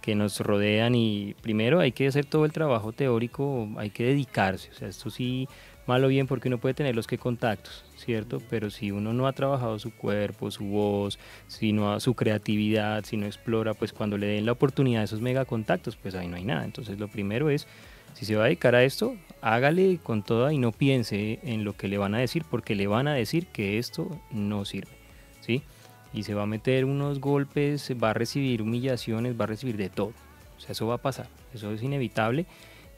que nos rodean, y primero hay que hacer todo el trabajo teórico, hay que dedicarse, o sea, esto sí, mal o bien, porque uno puede tener los que contactos, ¿cierto? Pero si uno no ha trabajado su cuerpo, su voz, si no ha, su creatividad, si no explora, pues cuando le den la oportunidad a esos megacontactos, pues ahí no hay nada. Entonces lo primero es, si se va a dedicar a esto, hágale con toda y no piense en lo que le van a decir, porque le van a decir que esto no sirve, ¿sí? Y se va a meter unos golpes, va a recibir humillaciones, va a recibir de todo. O sea, eso va a pasar, eso es inevitable.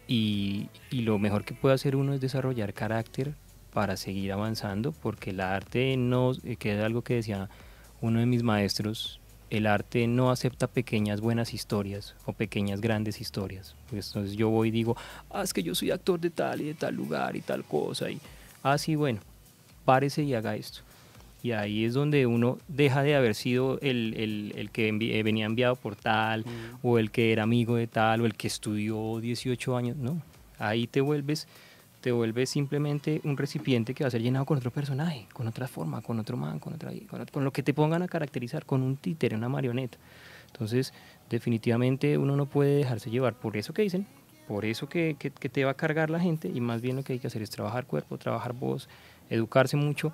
Y, y lo mejor que puede hacer uno es desarrollar carácter para seguir avanzando, porque el arte no, que es algo que decía uno de mis maestros, el arte no acepta pequeñas buenas historias o pequeñas grandes historias. Entonces yo voy y digo, ah, es que yo soy actor de tal y de tal lugar y tal cosa, y así, ah, bueno, párese y haga esto. Y ahí es donde uno deja de haber sido el, el, el que envi- venía enviado por tal, mm. o el que era amigo de tal, o el que estudió dieciocho años, no. Ahí te vuelves, te vuelves simplemente un recipiente que va a ser llenado con otro personaje, con otra forma, con otro man, con, otra, con, con lo que te pongan a caracterizar, con un títere, una marioneta. Entonces, definitivamente uno no puede dejarse llevar por eso que dicen, por eso que, que, que te va a cargar la gente, y más bien lo que hay que hacer es trabajar cuerpo, trabajar voz, educarse mucho,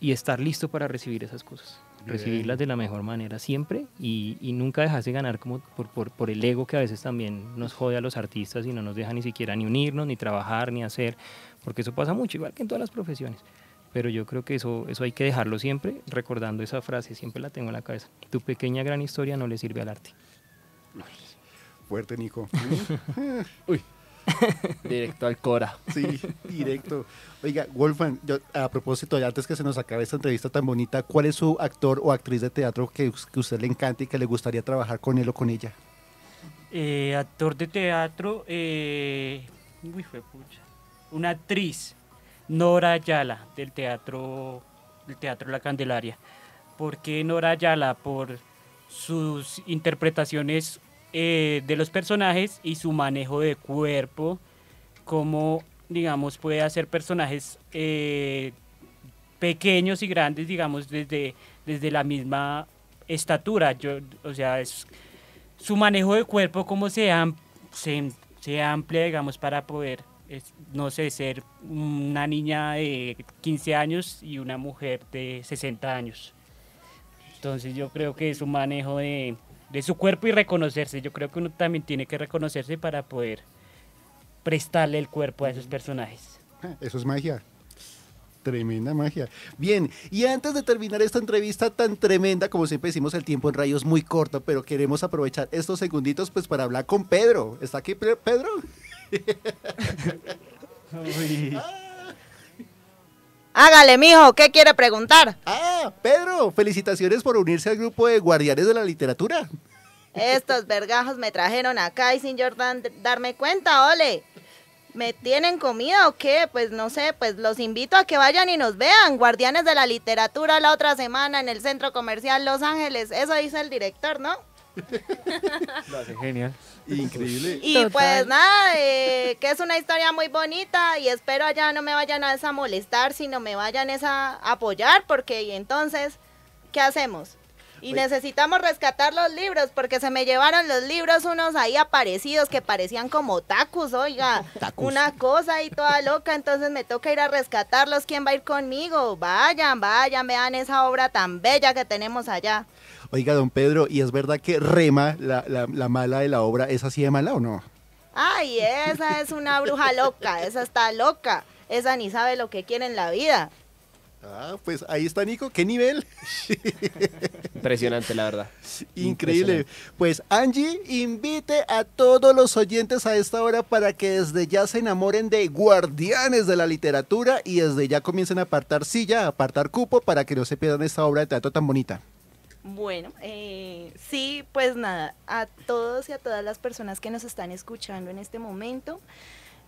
y estar listo para recibir esas cosas, recibirlas de la mejor manera siempre, y, y nunca dejarse ganar como por, por, por el ego, que a veces también nos jode a los artistas y no nos deja ni siquiera ni unirnos, ni trabajar, ni hacer, porque eso pasa mucho, igual que en todas las profesiones. Pero yo creo que eso, eso hay que dejarlo siempre, recordando esa frase, siempre la tengo en la cabeza: tu pequeña gran historia no le sirve al arte. Uy, fuerte, Nico. Uy. Directo al Cora. Sí, directo. Oiga, Wholfan, yo, a propósito, antes que se nos acabe esta entrevista tan bonita, ¿cuál es su actor o actriz de teatro que, que usted le encanta y que le gustaría trabajar con él o con ella? Eh, actor de teatro, eh, uy, fue pucha. Una actriz, Nora Ayala, del teatro, del teatro La Candelaria. ¿Por qué Nora Ayala? Por sus interpretaciones Eh, de los personajes y su manejo de cuerpo, cómo, digamos, puede hacer personajes eh, pequeños y grandes, digamos, desde, desde la misma estatura. Yo, o sea, es su manejo de cuerpo, cómo se, am, se, se amplia, digamos, para poder, es, no sé, ser una niña de quince años y una mujer de sesenta años. Entonces yo creo que es un manejo de... de su cuerpo y reconocerse. Yo creo que uno también tiene que reconocerse para poder prestarle el cuerpo a esos personajes. Eso es magia. Tremenda magia. Bien, y antes de terminar esta entrevista tan tremenda, como siempre decimos, el tiempo en radio es muy corto, pero queremos aprovechar estos segunditos pues para hablar con Pedro. ¿Está aquí Pedro? Uy. Hágale, mijo, ¿qué quiere preguntar? Ah, Pedro, felicitaciones por unirse al grupo de Guardianes de la Literatura. Estos vergajos me trajeron acá y sin yo darme cuenta, ole. ¿Me tienen comida o qué? Pues no sé, pues los invito a que vayan y nos vean. Guardianes de la Literatura la otra semana en el Centro Comercial Los Ángeles. Eso dice el director, ¿no? Lo hace genial. Increíble. Y total, pues nada, eh, que es una historia muy bonita, y espero allá no me vayan a, a molestar, sino me vayan a apoyar, porque y entonces, ¿qué hacemos? Y pues necesitamos rescatar los libros, porque se me llevaron los libros unos ahí aparecidos que parecían como tacos, oiga, tacos. Una cosa ahí toda loca, entonces me toca ir a rescatarlos. ¿Quién va a ir conmigo? Vayan, vayan, vean esa obra tan bella que tenemos allá. Oiga, don Pedro, ¿y es verdad que Rema, la, la, la mala de la obra, es así de mala o no? Ay, esa es una bruja loca, esa está loca, esa ni sabe lo que quiere en la vida. Ah, pues ahí está, Nico, qué nivel. Impresionante, la verdad. Increíble. Impresionante. Pues Angie, invite a todos los oyentes a esta hora para que desde ya se enamoren de Guardianes de la Literatura y desde ya comiencen a apartar silla, a apartar cupo para que no se pierdan esta obra de teatro tan bonita. Bueno, eh, sí, pues nada, a todos y a todas las personas que nos están escuchando en este momento,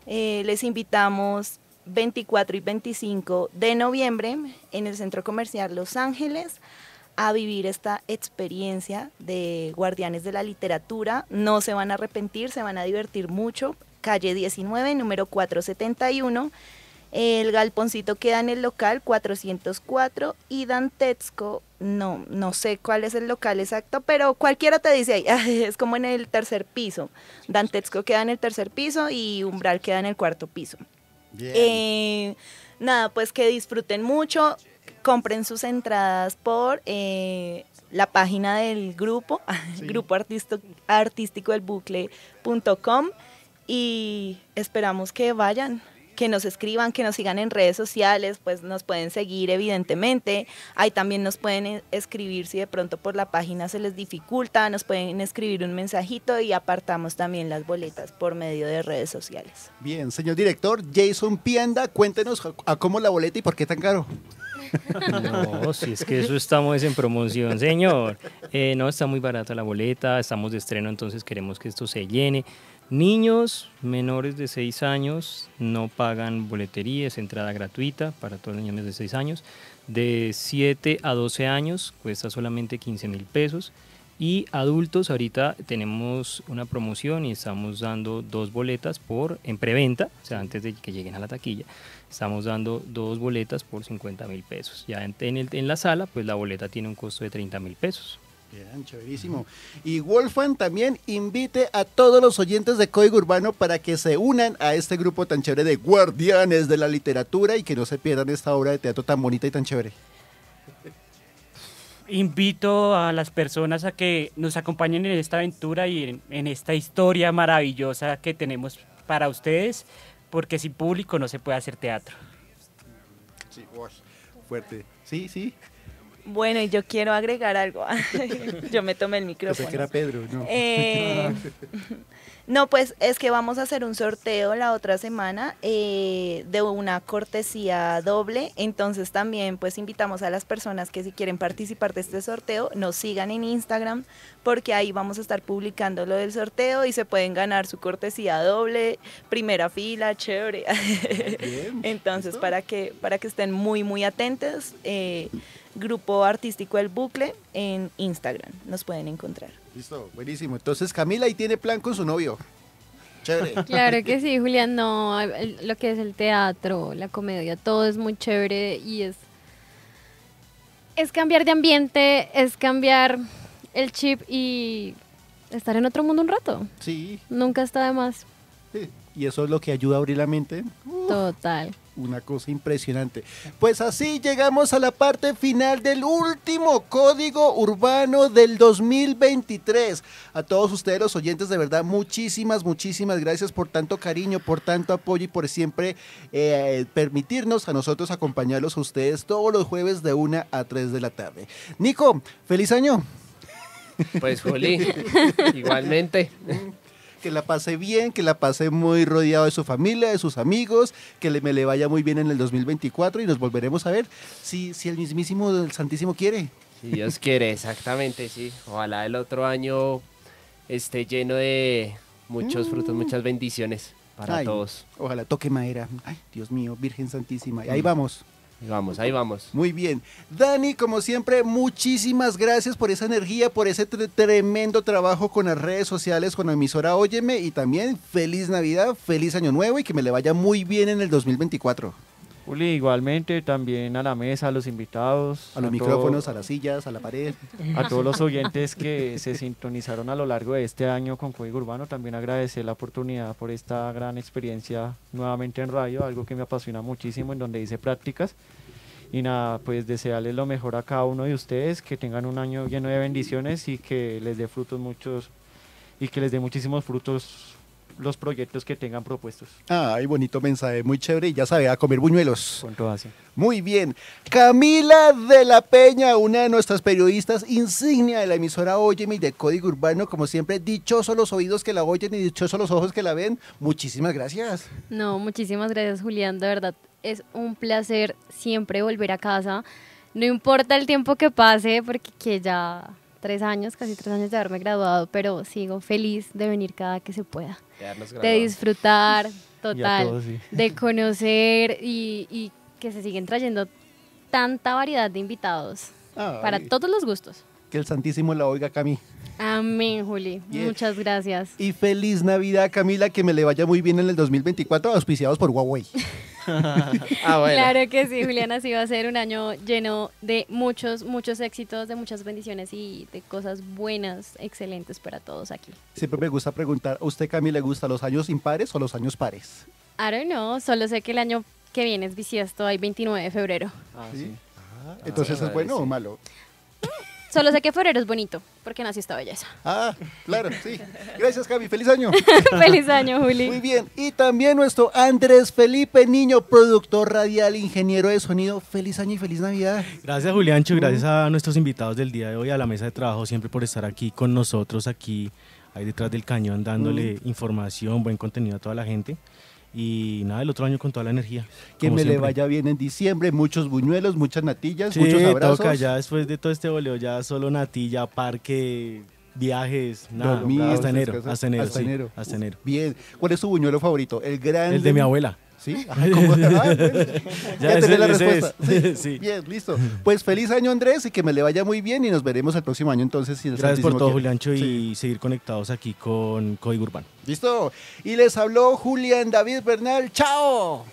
eh, les invitamos veinticuatro y veinticinco de noviembre en el Centro Comercial Los Ángeles a vivir esta experiencia de Guardianes de la Literatura. No se van a arrepentir, se van a divertir mucho. Calle diecinueve, número cuatrocientos setenta y uno. El Galponcito queda en el local cuatrocientos cuatro y Dantesco, no, no sé cuál es el local exacto, pero cualquiera te dice ahí, es como en el tercer piso. Dantesco queda en el tercer piso y Umbral queda en el cuarto piso. Bien. Eh, nada, pues que disfruten mucho, compren sus entradas por eh, la página del grupo, sí. Grupo Artístico El Bucle punto com, y esperamos que vayan, que nos escriban, que nos sigan en redes sociales, pues nos pueden seguir evidentemente, ahí también nos pueden escribir si de pronto por la página se les dificulta, nos pueden escribir un mensajito y apartamos también las boletas por medio de redes sociales. Bien, señor director, Jeisson Pianda, cuéntenos a cómo la boleta y por qué tan caro. No, si es que eso estamos en promoción, señor. Eh, no, está muy barata la boleta, estamos de estreno, entonces queremos que esto se llene. Niños menores de seis años no pagan boletería, es entrada gratuita para todos los niños de seis años. De siete a doce años cuesta solamente quince mil pesos. Y adultos, ahorita tenemos una promoción y estamos dando dos boletas por, en preventa, o sea, antes de que lleguen a la taquilla, estamos dando dos boletas por cincuenta mil pesos. Ya en, en, el, en la sala, pues la boleta tiene un costo de treinta mil pesos. Bien, chéverísimo. Y Wholfan también invite a todos los oyentes de Código Urbano para que se unan a este grupo tan chévere de Guardianes de la Literatura y que no se pierdan esta obra de teatro tan bonita y tan chévere. Invito a las personas a que nos acompañen en esta aventura y en, en esta historia maravillosa que tenemos para ustedes, porque sin público no se puede hacer teatro. Sí, fuerte. Sí, sí. Bueno, y yo quiero agregar algo. Yo me tomé el micrófono. Pensé que era Pedro, no. Eh, no, pues es que vamos a hacer un sorteo la otra semana eh, de una cortesía doble. Entonces también pues invitamos a las personas que si quieren participar de este sorteo, nos sigan en Instagram, porque ahí vamos a estar publicando lo del sorteo y se pueden ganar su cortesía doble, primera fila, chévere. Bien, entonces para que, para que estén muy, muy atentos. Eh, Grupo Artístico El Bucle en Instagram, nos pueden encontrar. Listo, buenísimo. Entonces Camila, ¿y tiene plan con su novio? Chévere. Claro que sí, Julián, no, lo que es el teatro, la comedia, todo es muy chévere y es, es cambiar de ambiente, es cambiar el chip y estar en otro mundo un rato. Sí. Nunca está de más. Sí. Y eso es lo que ayuda a abrir la mente. Uh, Total. Una cosa impresionante. Pues así llegamos a la parte final del último Código Urbano del dos mil veintitrés. A todos ustedes los oyentes, de verdad, muchísimas, muchísimas gracias por tanto cariño, por tanto apoyo y por siempre eh, permitirnos a nosotros acompañarlos a ustedes todos los jueves de una a tres de la tarde. Nico, feliz año. Pues Juli, igualmente. Que la pase bien, que la pase muy rodeado de su familia, de sus amigos, que le, me le vaya muy bien en el dos mil veinticuatro y nos volveremos a ver si, si el mismísimo, el Santísimo quiere. Si Dios quiere, exactamente, sí. Ojalá el otro año esté lleno de muchos mm. frutos, muchas bendiciones para Ay, todos. Ojalá toque madera. Ay, Dios mío, Virgen Santísima. Y ahí mm. vamos. Vamos, ahí vamos. Muy bien. Dani, como siempre, muchísimas gracias por esa energía, por ese tre tremendo trabajo con las redes sociales, con la emisora Óyeme, y también feliz Navidad, feliz Año Nuevo y que me le vaya muy bien en el dos mil veinticuatro. Juli, igualmente también a la mesa, a los invitados. A los a micrófonos, todo, a las sillas, a la pared. A todos los oyentes que se sintonizaron a lo largo de este año con Código Urbano, también agradecer la oportunidad por esta gran experiencia nuevamente en radio, algo que me apasiona muchísimo, en donde hice prácticas. Y nada, pues desearles lo mejor a cada uno de ustedes, que tengan un año lleno de bendiciones y que les dé frutos muchos, y que les dé muchísimos frutos los proyectos que tengan propuestos. Ay, bonito mensaje, muy chévere, y ya sabe, a comer buñuelos. Con todo así. Muy bien. Camila De La Peña, una de nuestras periodistas insignia de la emisora Óyeme y de Código Urbano, como siempre, dichosos los oídos que la oyen y dichosos los ojos que la ven. Muchísimas gracias. No, muchísimas gracias, Julián, de verdad, es un placer siempre volver a casa, no importa el tiempo que pase, porque que ya... tres años, casi tres años de haberme graduado, pero sigo feliz de venir cada que se pueda, de disfrutar, total, todos, sí. de conocer y, y que se siguen trayendo tanta variedad de invitados, Ay. para todos los gustos. Que el Santísimo la oiga, Cami. Amén, Juli. Yes. Muchas gracias. Y feliz Navidad, Camila, que me le vaya muy bien en el dos mil veinticuatro, auspiciados por Huawei. Ah, bueno. Claro que sí, Juliana, sí va a ser un año lleno de muchos, muchos éxitos, de muchas bendiciones y de cosas buenas, excelentes para todos aquí. Siempre me gusta preguntar, ¿a usted, Cami, le gustan los años impares o los años pares? I don't know, solo sé que el año que viene es bisiesto, hay veintinueve de febrero. Ah, sí. ¿Sí? Ah, entonces, ah, ¿es bueno sí. o malo? Solo sé que febrero es bonito, porque nació esta belleza. Ah, claro, sí. Gracias, Cami. ¡Feliz año! ¡Feliz año, Juli! Muy bien. Y también nuestro Andrés Felipe Niño, productor radial, ingeniero de sonido. ¡Feliz año y feliz Navidad! Gracias, Juliancho. Gracias a nuestros invitados del día de hoy, a la mesa de trabajo, siempre por estar aquí con nosotros, aquí, ahí detrás del cañón, dándole mm. información, buen contenido a toda la gente. Y nada, el otro año con toda la energía. Que me siempre. le vaya bien en diciembre, muchos buñuelos, muchas natillas, sí, muchos abrazos. Toca ya después de todo este boleo, ya solo natilla, parque, viajes, nada, dormir, hasta, enero, hasta enero, hasta sí, enero, hasta enero. Bien, ¿cuál es tu buñuelo favorito? El grande. El de mi abuela. ¿Sí? Ah, ¿cómo? Ah, bueno. Ya, ya tenés la respuesta. Sí, sí. Bien, listo. Pues feliz año, Andrés, y que me le vaya muy bien y nos veremos el próximo año entonces. Si Gracias por todo, Juliancho, y sí. seguir conectados aquí con Código Urbano. Listo. Y les habló Julián David Bernal. ¡Chao!